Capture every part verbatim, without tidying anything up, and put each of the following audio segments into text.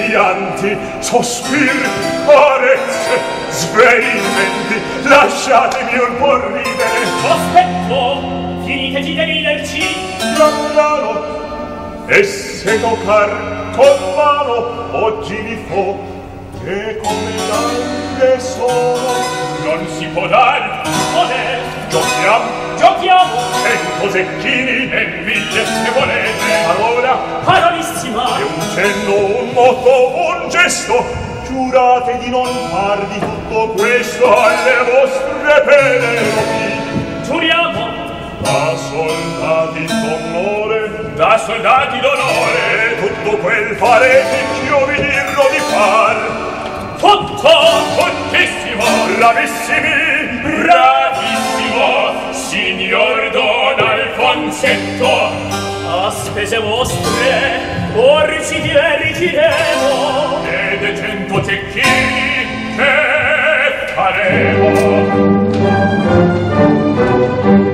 Io pianti, sospiri, carezze, svenimenti, lasciatemi un po' ridere. Aspetto, finiteci di riderci. Pian piano, e se toccar con mano, oggi mi fo, che come l'altre sono. Non si può dar, poter, giochiamo, giochiamo, cento zecchini e mille se volete. Parola, parolissima, e un cenno, un moto, un gesto, giurate di non far di tutto questo alle vostre pene. Giuriamo, da soldati d'onore, da soldati d'onore, tutto quel farete che io vi dirò di far. Tutto, fortissimo, bravissimi, bravissimo, signor Don Alfonsetto. A spese vostre, o rigidire, rigiremo, e de cento cecchini che faremo. Amen.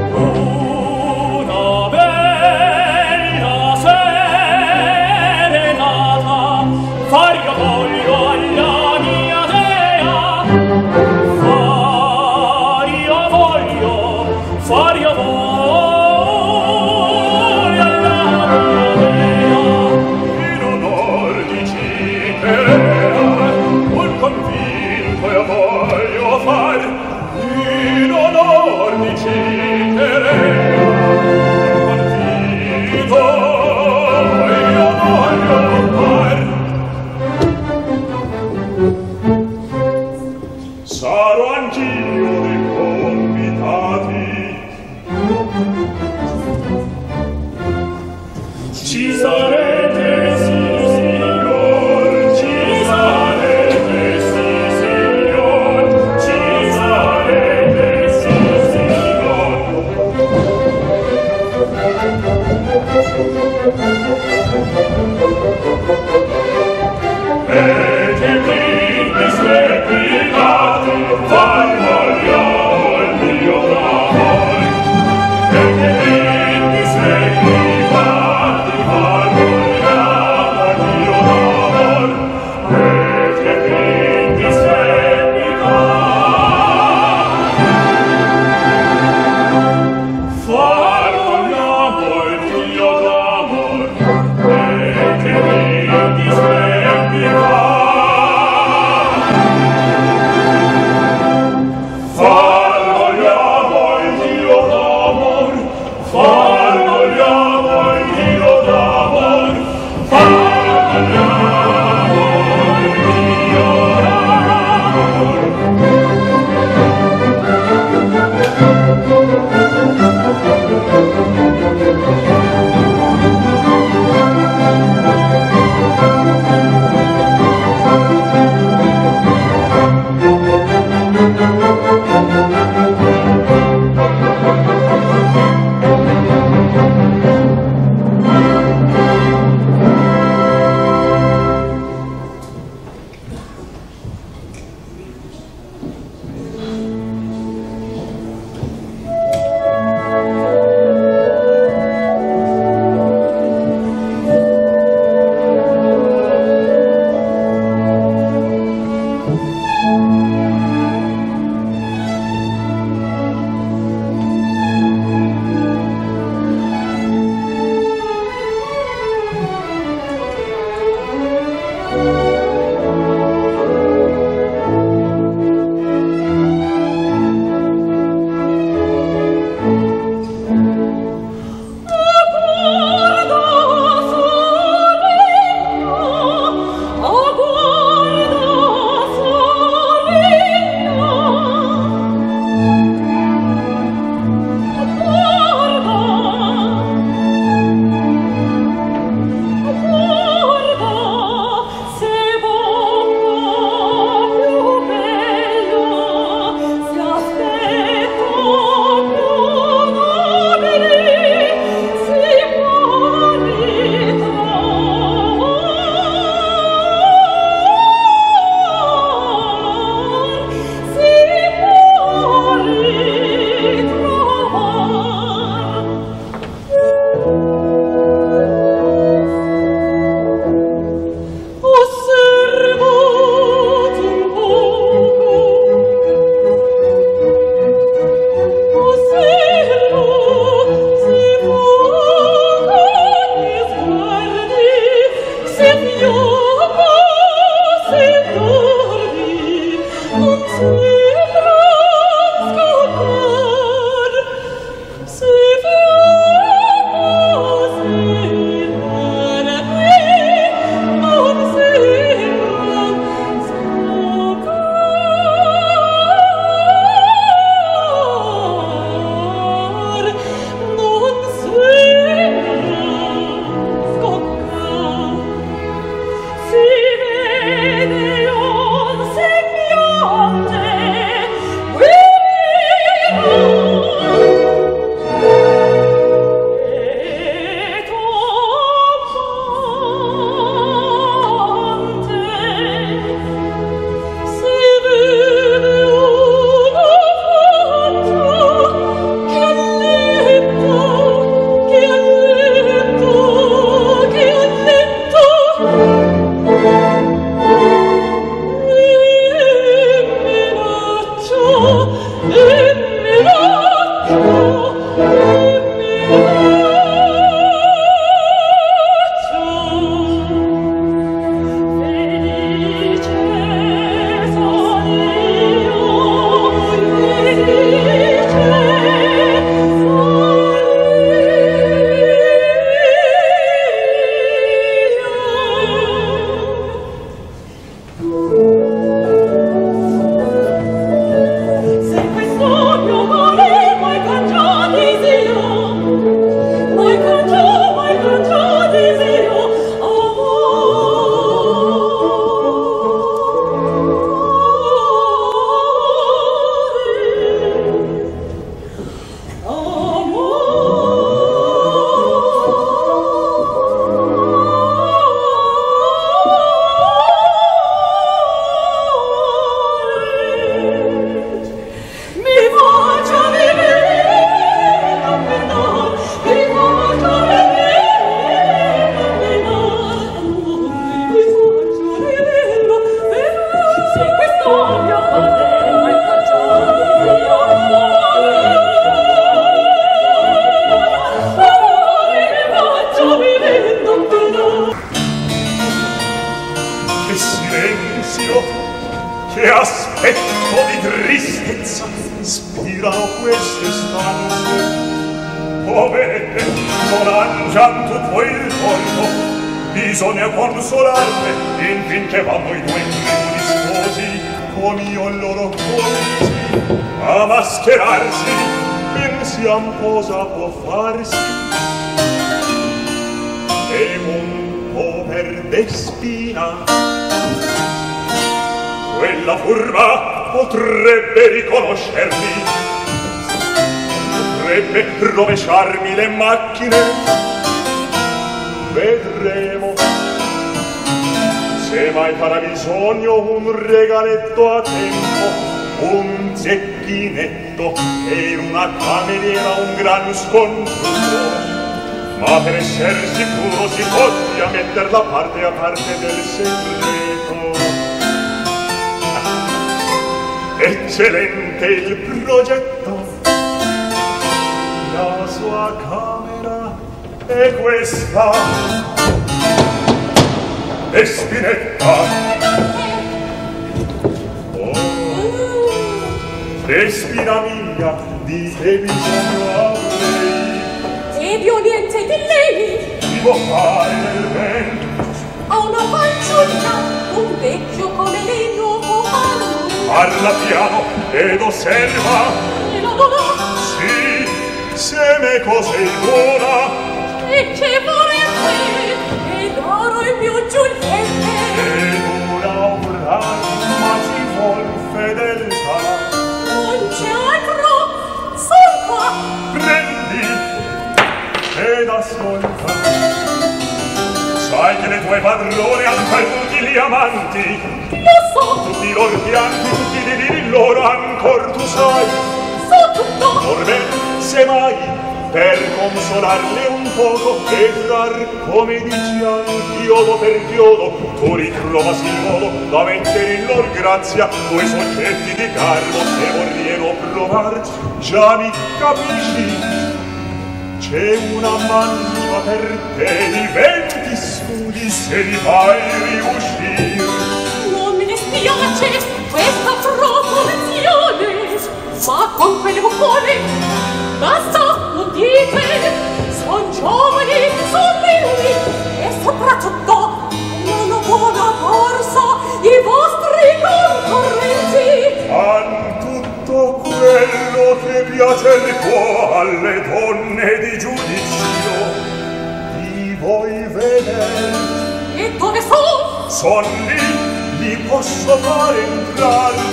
Li posso fare entrare?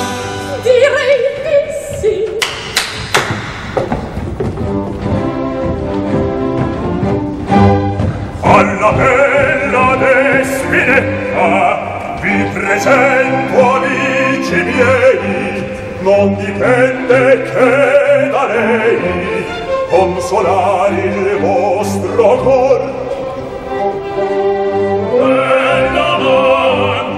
Direi che sì. Alla bella Despinetta vi presento amici miei, non dipende che da lei consolare il vostro cor. Bella man,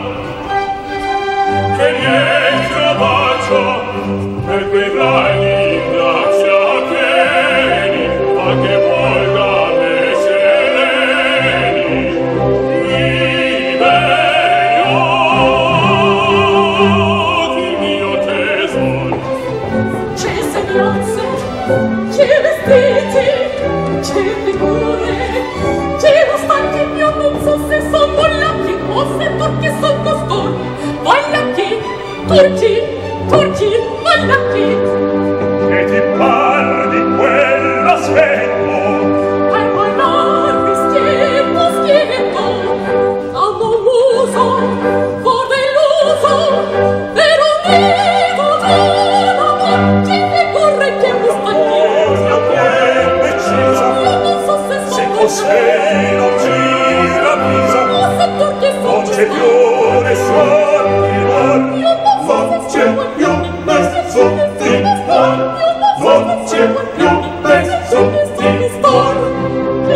che niente bacio per quei brani di grazia che a che volga le sereni libero il mio tesoro. C'è sembianze, c'è vestiti, c'è figure, nonostante io non so se son polacchi o se turchi son costoni. Polacchi, turchi, turchi, polacchi. E ti par di quella schietto? Ai parlarvi schietto, schietto. Hanno un uso, for deluso, per un nido d'oro. C'è che corre che mi stagliere. Io che deciso, io non so se son polacchi. Non c'è più nessun timore, non c'è più nessun timore, non c'è più nessun timore.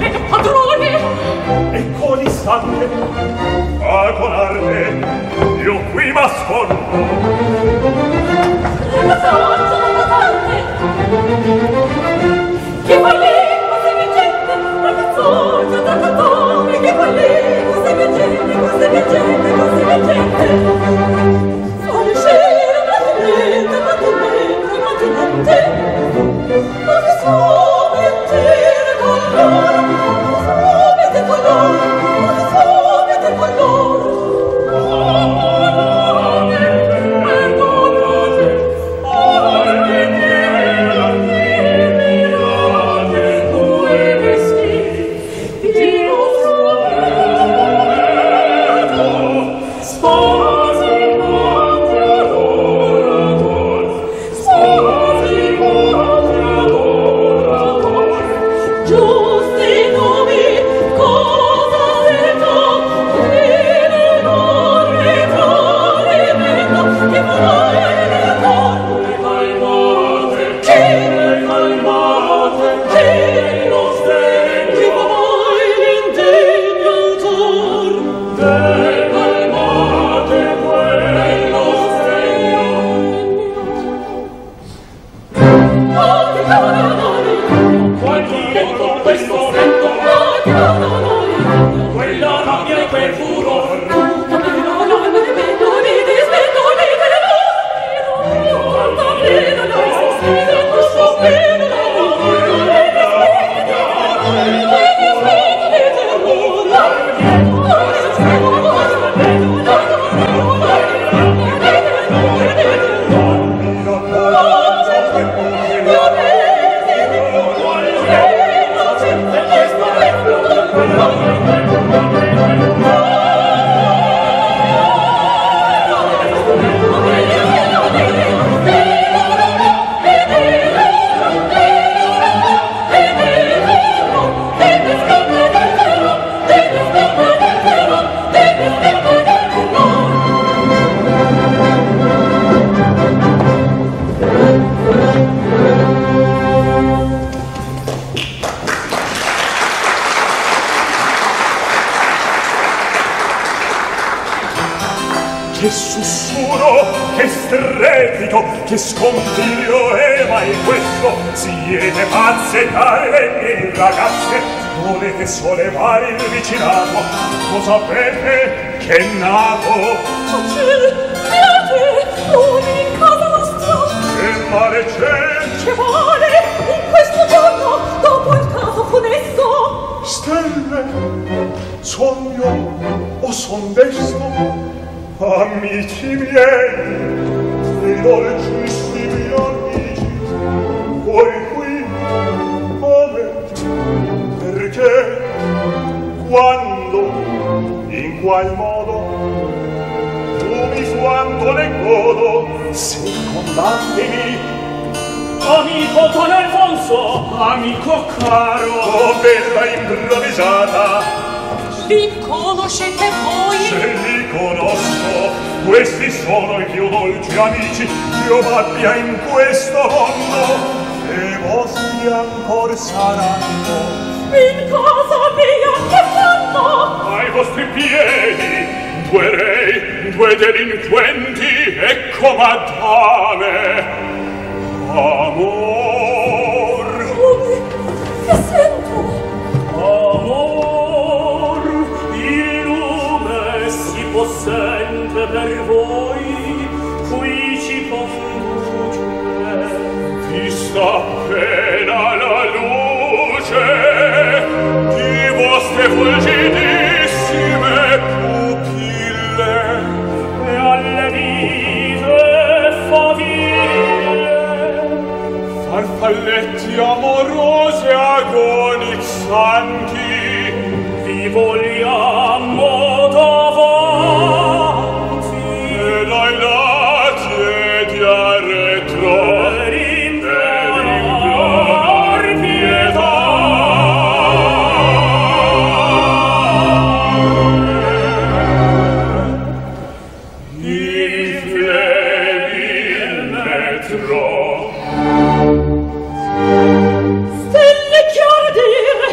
E padrone, e con i sangue, a con arme, io qui m'ascolto. Che vale? Che volevo, così vincente, così vincente, così vincente. Sono scena, mattinetta, mattinetta, mattinetta. Ma che somiettere colore, ma che somiette colore, ma che somiette colore. Che scompiglio è mai questo? Siete pazze, care e ragazze, volete sollevare il vicinato, lo sapete che è nato. Ma c'è, beate, ogni in casa nostra. Che male c'è? Che male in questo giorno, dopo il caso funesto. Stelle, sogno o son desto, amici miei, i dolcissimi amici, voi qui, come, perché, quando, in qual modo, fumi quanto le godo, circondatemi. Amico Don Alfonso, amico caro, oh bella improvvisata, vi conoscete voi? Se li conosco, questi sono i più dolci amici che io abbia in questo mondo, e vostri ancor saranno. In cosa mia che fanno? Ai vostri piedi, due re, due delinquenti, e comandame. Amor. Come? Che sento? Amor, il lume si può sempre per voi, qui ci può fuggire. Vi sta appena la luce fulgidissime pupille e alle vive faville farfalletti amorose agonizzanti vi vogliamo davanti e dai lati e di arretro stelle chiare dire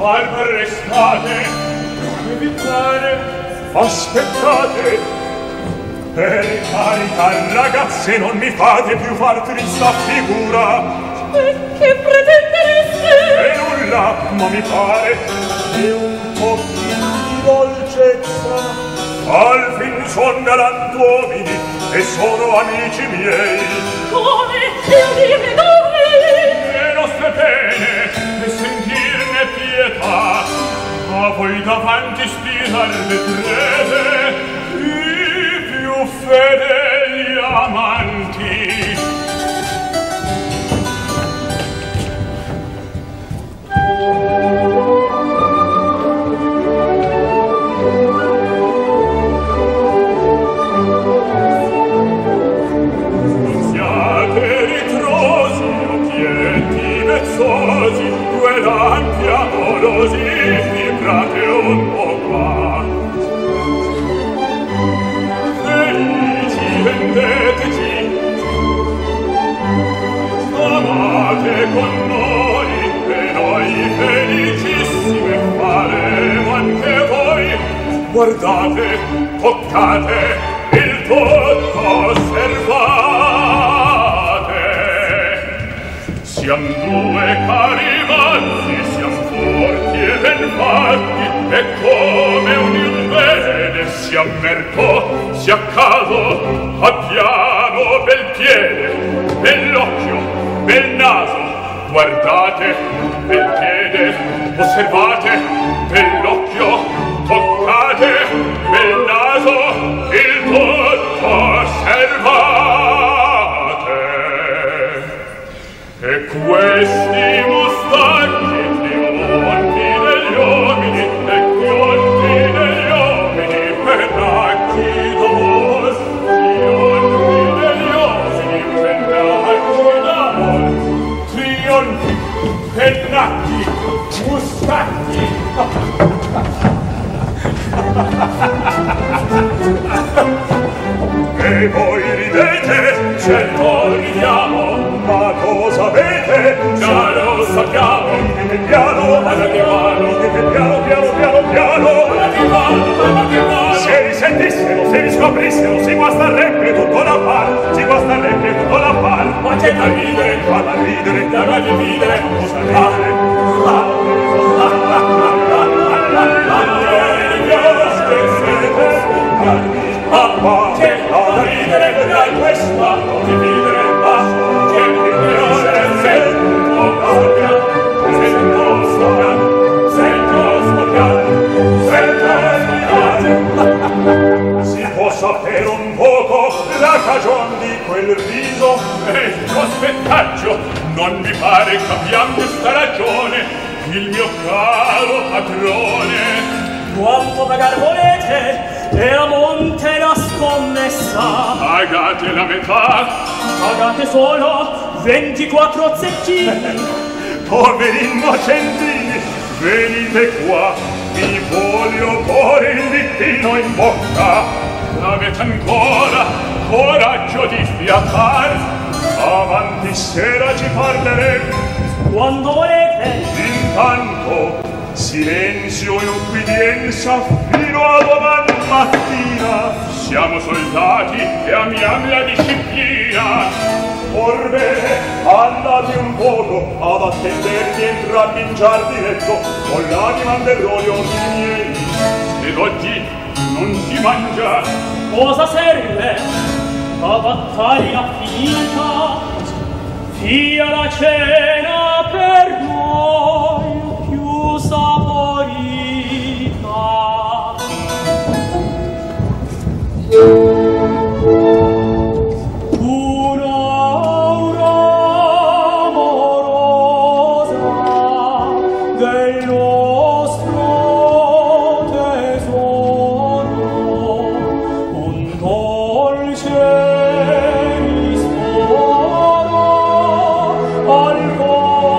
calma restate, come vi pare, aspettate. Per carità, ragazze, non mi fate più far trista figura. E che pretendereste? E nulla, ma mi pare di un po' di dolcezza. Al fin son galantuomini e sono amici miei. Come? Io dirmi dove? Le nostre pene, e sentirne pietà, ma voi davanti stirare le prete i più fedeli amanti. Guardate, toccate, il tutto osservate. Siam due cari mazzi, siam forti e ben fatti, e come un bene siam mercò, sia caso, abbiamo bel piede, bell'occhio, bel naso. Guardate, bel piede, osservate, bell'occhio, toccate, bel naso, il tutto osservate. E questi mustacchi, trionfi degli uomini, e colpi degli uomini, pennacchi d'amor, trionfi degli uomini, pennacchi d'amor, trionfi, pennacchi, mustacchi. E voi ridete, ce lo ridiamo, ma cosa avete? Già lo sappiamo, piano piano, alla che mano, piano piano piano piano, alla che mano, alla che mano. Se risentissero, se riscoprissero, si guastarebbe tutto la par, si guastarebbe tutto la par, ma c'è da ridere, ma da ridere, da da dividere, cosa ridere. Papà, c'è da ridere, da questa, non dividere, ma c'è il migliore, se non sbaglia, se non sbaglia, se non sbaglia, se non sbaglia. Si può sapere un poco la cagion di quel riso e il cospettaggio, non mi pare capiam questa ragione, il mio caro padrone. Quanto pagar volete? E a monte la scommessa pagate la metà, pagate solo ventiquattro zecchini. Poveri innocentini, venite qua, vi voglio porre il ditino in bocca. Avete ancora coraggio di fiatar? Avanti sera ci parleremo, quando volete. Intanto silenzio e ubbidienza fino a domani mattina. Siamo soldati e amiamo la disciplina. Orbene, andate un poco ad attendervi entrambi in giardinetto con l'anima del roio di miei. Ed oggi non si mangia. Cosa serve? La battaglia finita, via la cena per noi saporita. Un'aura amorosa del nostro tesoro, un dolce ristoro al cuore.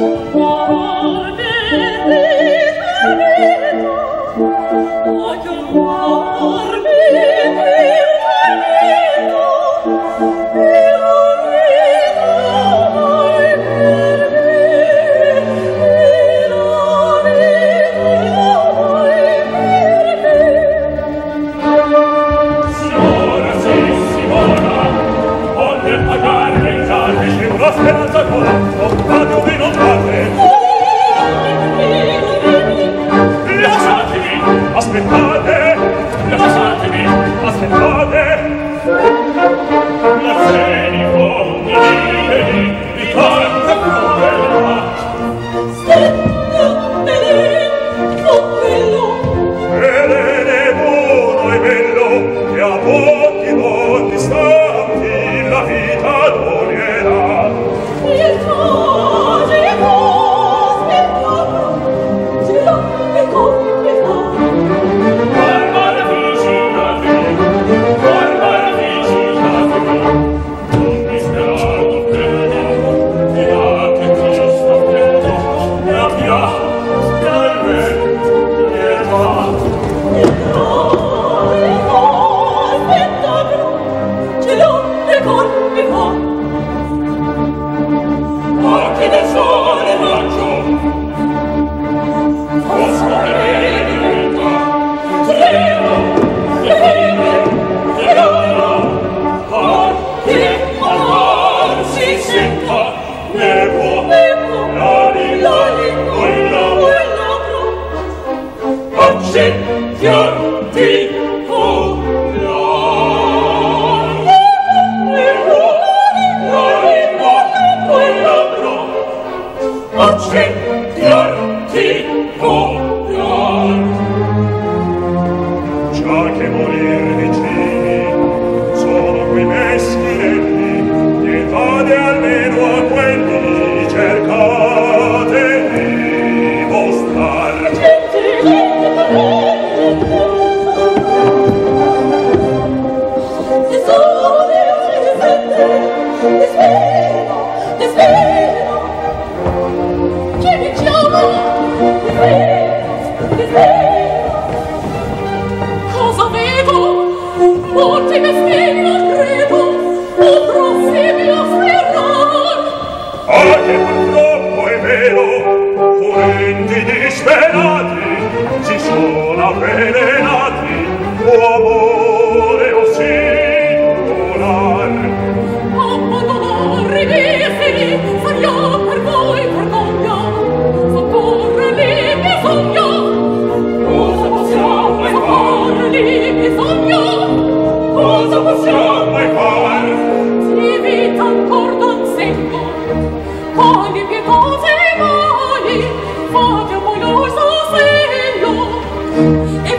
E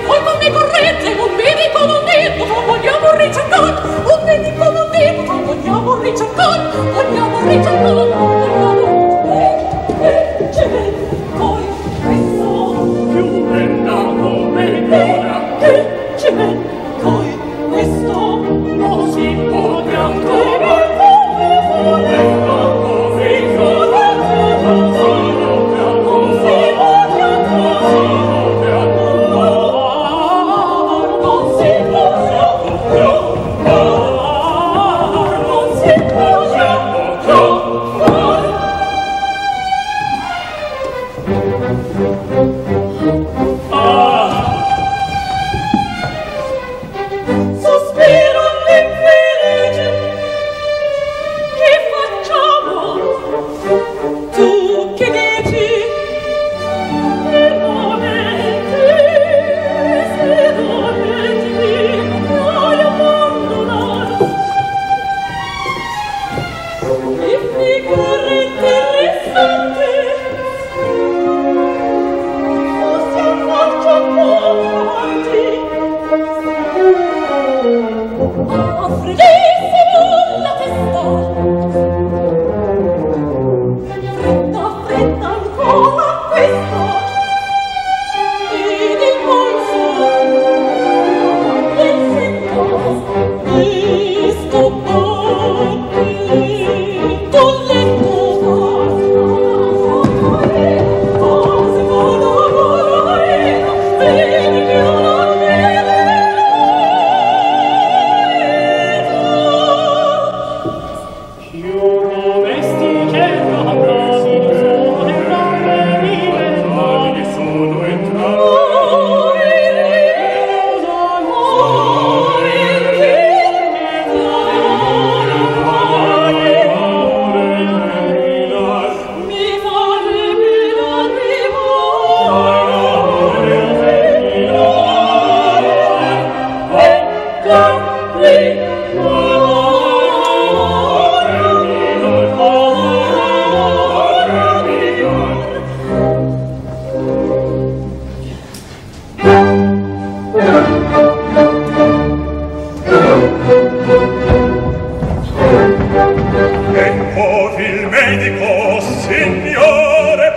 poi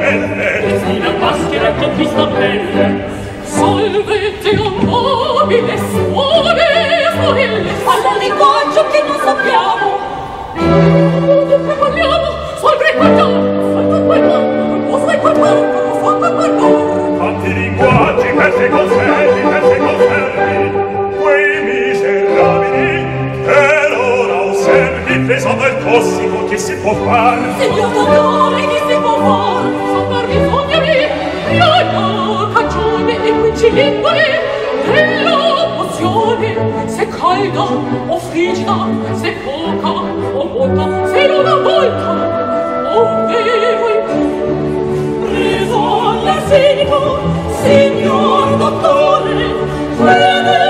pelle, così la maschera conquista belle. Solvete amabile, suore e sorelle, alla linguaggio che non sappiamo. Tutti che parliamo, sempre e quattro, sempre e quattro, sempre e quattro, sempre e quattro. Tanti linguaggi, versi conservi, versi conservi, quei miserabili, per ora osservi, presa dal tossico, che si può far? Signor dottore, che si può far? Soparvi, sognami, rioia, cagione e quinci linguali, della pozione, se calda o frigida, se poca o molta, se non a volta, ovvero in più. Presa dal senico, signor dottore, crede.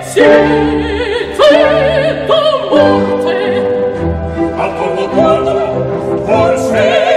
Siete morte, al tuo guardo, forse